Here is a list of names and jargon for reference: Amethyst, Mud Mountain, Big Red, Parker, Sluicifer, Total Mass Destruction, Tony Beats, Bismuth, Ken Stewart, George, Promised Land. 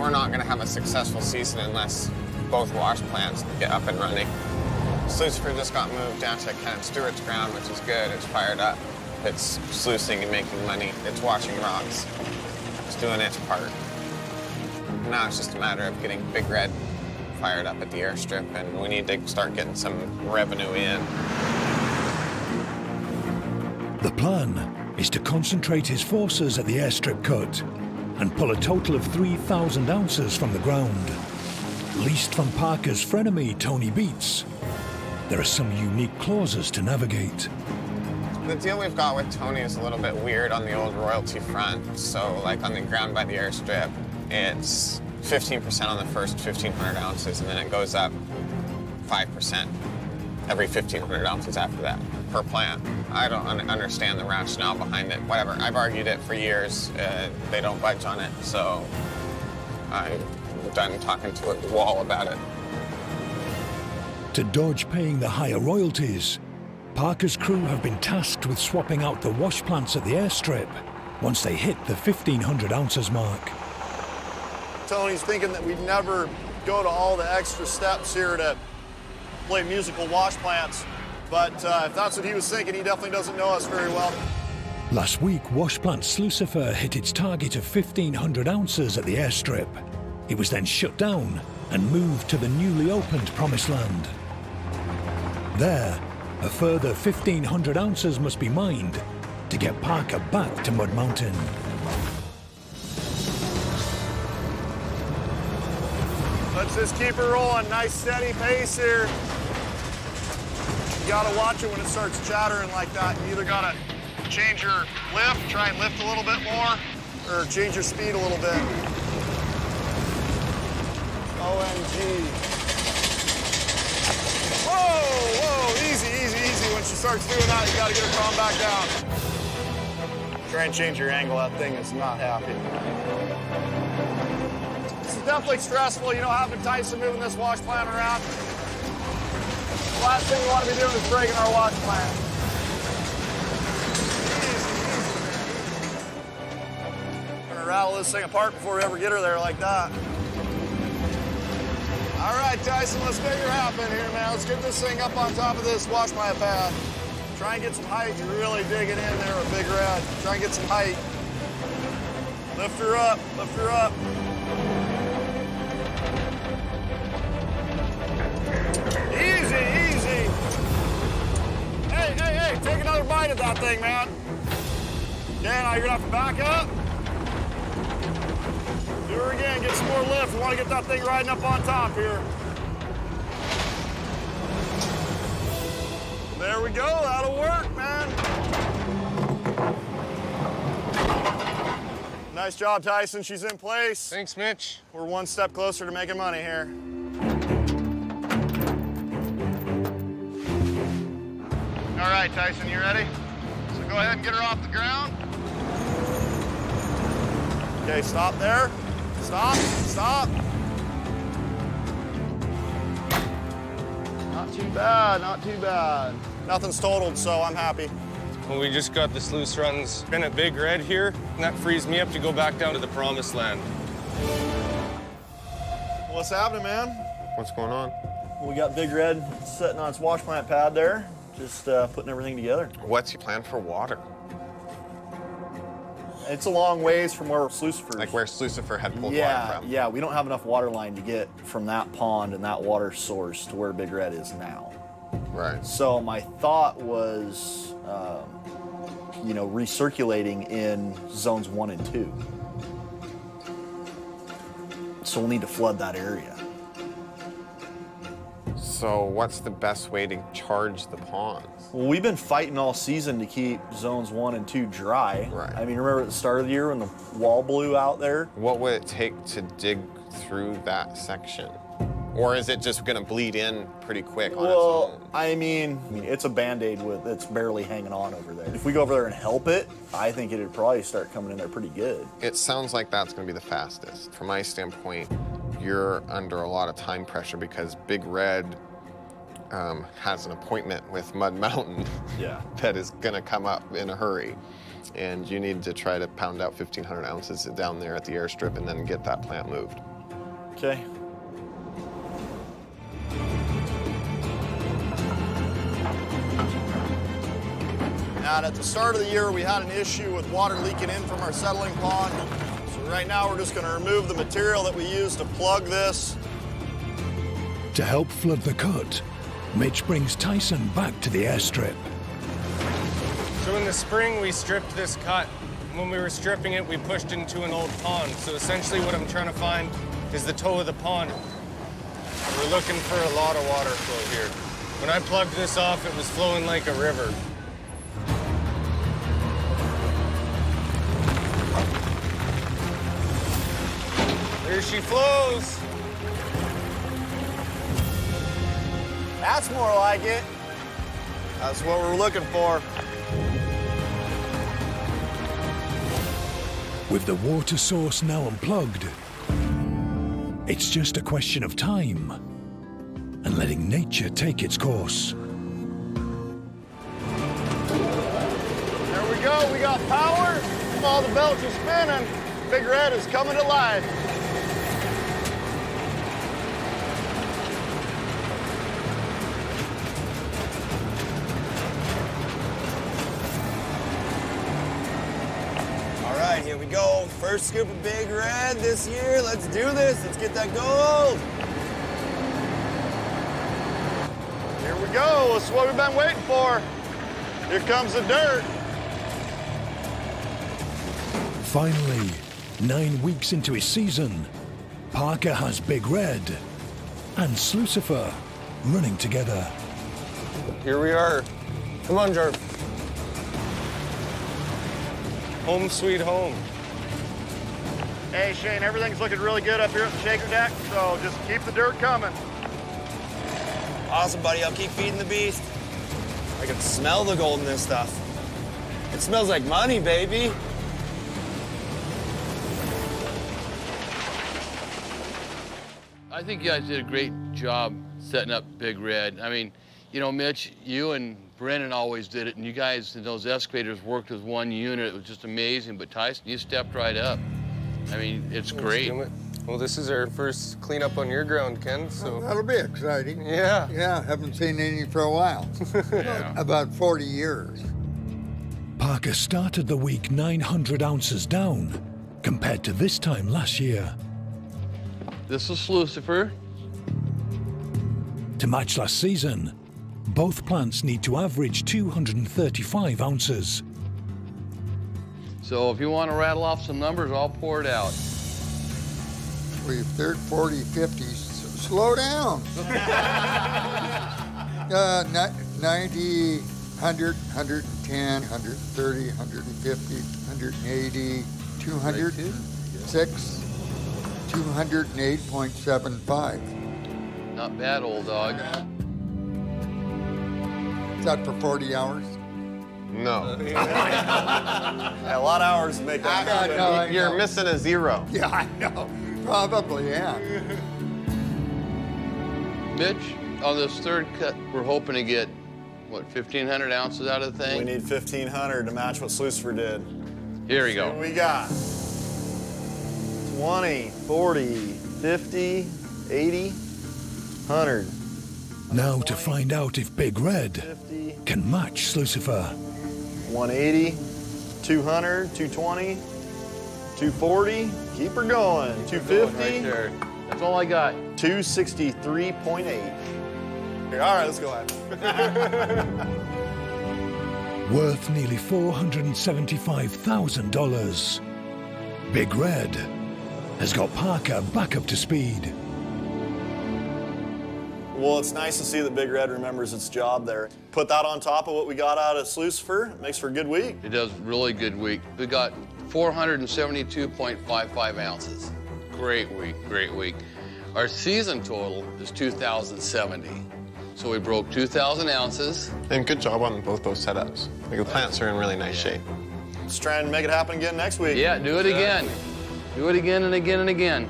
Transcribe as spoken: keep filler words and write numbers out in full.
we're not going to have a successful season unless both wash plants get up and running. Sluicifer just got moved down to Ken Stewart's ground, which is good. It's fired up. It's sluicing and making money. It's washing rocks. It's doing its part. Now it's just a matter of getting Big Red fired up at the airstrip, and we need to start getting some revenue in. The plan is to concentrate his forces at the airstrip cut and pull a total of three thousand ounces from the ground, leased from Parker's frenemy, Tony Beats. There are some unique clauses to navigate. The deal we've got with Tony is a little bit weird on the old royalty front. So, like, on the ground by the airstrip, it's fifteen percent on the first fifteen hundred ounces, and then it goes up five percent every fifteen hundred ounces after that, per plant. I don't un understand the rationale behind it. Whatever, I've argued it for years. Uh, they don't budge on it, so I'm done talking to a wall about it. To dodge paying the higher royalties, Parker's crew have been tasked with swapping out the wash plants at the airstrip once they hit the fifteen hundred ounces mark. Tony's thinking that we'd never go to all the extra steps here to play musical wash plants, but uh, if that's what he was thinking, he definitely doesn't know us very well. Last week, wash plant Sluicifer hit its target of fifteen hundred ounces at the airstrip. It was then shut down and moved to the newly opened Promised Land. There, a further fifteen hundred ounces must be mined to get Parker back to Mud Mountain. Let's just keep it rolling. Nice, steady pace here. You gotta watch it when it starts chattering like that. You either gotta change your lift, try and lift a little bit more, or change your speed a little bit. O M G. Whoa, whoa, easy, easy, easy. When she starts doing that, you gotta get her calm back down. Try and change your angle. That thing is not happy. This is definitely stressful, you know, having Tyson moving this wash plant around. The last thing we want to be doing is breaking our wash plant. Easy, easy, man. We're gonna rattle this thing apart before we ever get her there like that. All right, Tyson, let's make it happen here, man. Let's get this thing up on top of this wash plant pad. Try and get some height. You're really digging in there with Big Red. Try and get some height. Lift her up, lift her up. Easy, easy. Hey, hey, hey, take another bite of that thing, man. Okay, now you're gonna have to back up. Do her again, get some more lift. We want to get that thing riding up on top here. There we go, that'll work, man. Nice job, Tyson, she's in place. Thanks, Mitch. We're one step closer to making money here. All right, Tyson, you ready? So go ahead and get her off the ground. Okay, stop there. Stop, stop. Not too bad, not too bad. Nothing's totaled, so I'm happy. Well, we just got the sluice runs in a Big Red here, and that frees me up to go back down to the Promised Land. What's happening, man? What's going on? We got Big Red sitting on its wash plant pad there, just uh, putting everything together. What's your plan for water? It's a long ways from where Sluicifer. Like where Sluicifer had pulled yeah, water from. Yeah, we don't have enough water line to get from that pond and that water source to where Big Red is now. Right. So my thought was, um, you know, recirculating in zones one and two. So we'll need to flood that area. So what's the best way to charge the ponds? Well, we've been fighting all season to keep zones one and two dry. Right. I mean, remember at the start of the year when the wall blew out there? What would it take to dig through that section? Or is it just gonna bleed in pretty quick on well, its own? Well, I mean, it's a Band-Aid with it's barely hanging on over there. If we go over there and help it, I think it'd probably start coming in there pretty good. It sounds like that's gonna be the fastest. From my standpoint, you're under a lot of time pressure because Big Red Um, has an appointment with Mud Mountain yeah. that is gonna come up in a hurry. And you need to try to pound out fifteen hundred ounces down there at the airstrip and then get that plant moved. Okay. Now, at the start of the year, we had an issue with water leaking in from our settling pond. So right now, we're just going to remove the material that we used to plug this. To help flood the cut, Mitch brings Tyson back to the airstrip. So in the spring, we stripped this cut. When we were stripping it, we pushed into an old pond. So essentially what I'm trying to find is the toe of the pond. We're looking for a lot of water flow here. When I plugged this off, it was flowing like a river. There she flows. That's more like it. That's what we're looking for. With the water source now unplugged, it's just a question of time and letting nature take its course. There we go, we got power. All the belts are spinning. Big Red is coming to life. Here we go. First scoop of Big Red this year. Let's do this. Let's get that gold. Here we go. This is what we've been waiting for. Here comes the dirt. Finally, nine weeks into his season, Parker has Big Red and Sluicifer running together. Here we are. Come on, Jarv. Home sweet home. Hey, Shane, everything's looking really good up here at the shaker deck, so just keep the dirt coming. Awesome, buddy. I'll keep feeding the beast. I can smell the gold in this stuff. It smells like money, baby. I think you guys did a great job setting up Big Red. I mean, you know, Mitch, you and Brennan always did it, and you guys in those excavators worked as one unit. It was just amazing, but Tyson, you stepped right up. I mean, it's Let's great. It. Well, this is our first cleanup on your ground, Ken, so... Well, that'll be exciting. Yeah. Yeah, haven't seen any for a while. Yeah. About forty years. Parker started the week nine hundred ounces down compared to this time last year. This is Sluicifer. To match last season, both plants need to average two hundred thirty-five ounces. So if you want to rattle off some numbers, I'll pour it out. We've thirty, forty, fifty. Slow down. uh, ninety, one hundred, one hundred ten, one hundred thirty, one hundred fifty, one hundred eighty, two hundred six, two hundred eight point seven five. Not bad, old dog. Is that for forty hours? No. Yeah, a lot of hours to make that happen. No, I You're know. missing a zero. Yeah, I know. Probably, yeah. Mitch, on this third cut, we're hoping to get, what, fifteen hundred ounces out of the thing? We need fifteen hundred to match what Sluicifer did. Here we go. What we got? twenty, forty, fifty, eighty, one hundred. Now to find out if Big Red fifty, can match Sluicifer. one eighty, two hundred, two twenty, two forty. Keep her going. Keep two fifty. Going right, that's all I got. two sixty-three point eight. Here, all right, let's go ahead. Worth nearly four hundred seventy-five thousand dollars. Big Red has got Parker back up to speed. Well, it's nice to see that Big Red remembers its job there. Put that on top of what we got out of Sluicifer, it makes for a good week. It does, really good week. We got four hundred seventy-two point five five ounces. Great week, great week. Our season total is two thousand seventy. So we broke two thousand ounces. And good job on both those setups. Like the plants are in really nice yeah. shape. Let's try and make it happen again next week. Yeah, do it again. Do it again and again and again.